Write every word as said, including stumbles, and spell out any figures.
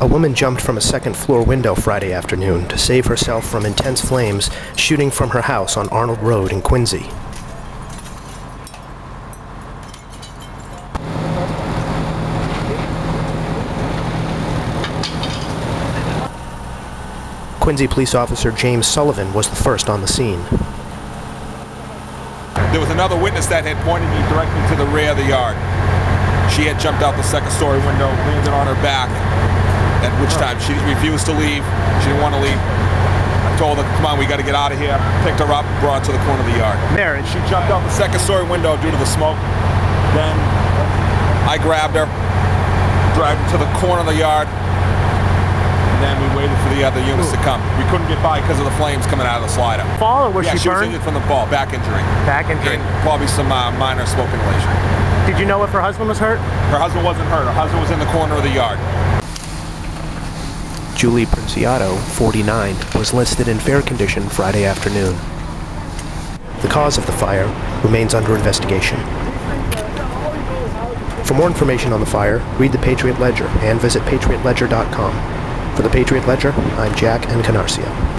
A woman jumped from a second-floor window Friday afternoon to save herself from intense flames shooting from her house on Arnold Road in Quincy. Quincy police officer James Sullivan was the first on the scene. There was another witness that had pointed me directly to the rear of the yard. She had jumped out the second-story window, landed on her back, at which time she refused to leave. She didn't want to leave. I told her, come on, we got to get out of here. Picked her up, brought her to the corner of the yard. Mary, she jumped out the second-story window due to the smoke. Then I grabbed her, dragged her to the corner of the yard, and then we waited for the other units to come. We couldn't get by because of the flames coming out of the slider. Fall or was yeah, she, she burned? Yeah, she was injured from the fall, back injury. Back injury. And probably some uh, minor smoke inhalation. Did you know if her husband was hurt? Her husband wasn't hurt. Her husband was in the corner of the yard. Julie Princiotto, forty-nine, was listed in fair condition Friday afternoon. The cause of the fire remains under investigation. For more information on the fire, read the Patriot Ledger and visit patriot ledger dot com. For the Patriot Ledger, I'm Jack N Canarcia.